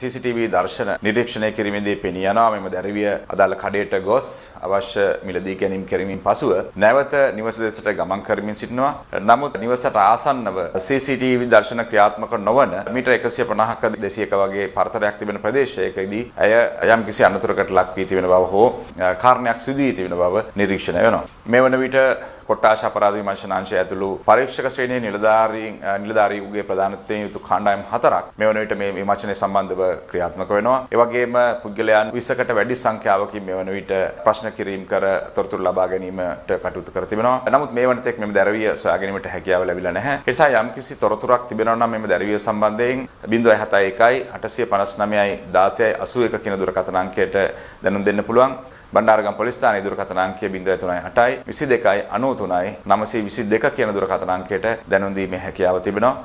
CCTV Darshana Nirikshane Kirimindi Peniana, Mem the Rivia, Adal Kadeta Gos, Avasha Miladi Kanim Kerimin Pasua, Navata, Nivasata Gaman Karimin Sitna, Namut Nivasata Asan, CCTV Darshana Kriatmaka Novana, Mitra Ekasia Panaka, the Siakawage, Partha Active and Pradesh, Ekadi, Ayam Kisi Anaturakat Lakpiti in Abaho, Karnak Sudit in Ababa, Nirikshana. Mevanavita. කොට්ටාශ අපරාධ විමර්ශනාංශය ඇතුළු පරීක්ෂක ශ්‍රේණියේ නිලධාරීන්ගේ ප්‍රධානත්වයෙන් යුතු කණ්ඩායම් හතරක් මේ වන විට මේ විමර්ශනය සම්බන්ධව ක්‍රියාත්මක වෙනවා. ඒ වගේම පුද්ගලයන් 20කට වැඩි සංඛ්‍යාවකින් මේ වන විට ප්‍රශ්න කිරීම කර තොරතුරු ලබා ගැනීමට කටයුතු කර තිබෙනවා. නමුත් මේ වන තෙක් මෙම දැරවිය සොයා ගැනීමට හැකියාව ලැබිලා නැහැ. ඒ නිසා යම්කිසි තොරතුරක් තිබෙනවා නම් මෙම දැරවිය සම්බන්ධයෙන් 071 859 16 81 කියන දුරකථන අංකයට දැනුම් දෙන්න පුළුවන්. බණ්ඩාරගම පොලිස් ස්ථානයේ දුරකථන අංකය 038 22 93 922 කියන දුරකථන අංකයට දැනුම් දීමේ හැකියාව තිබෙනවා.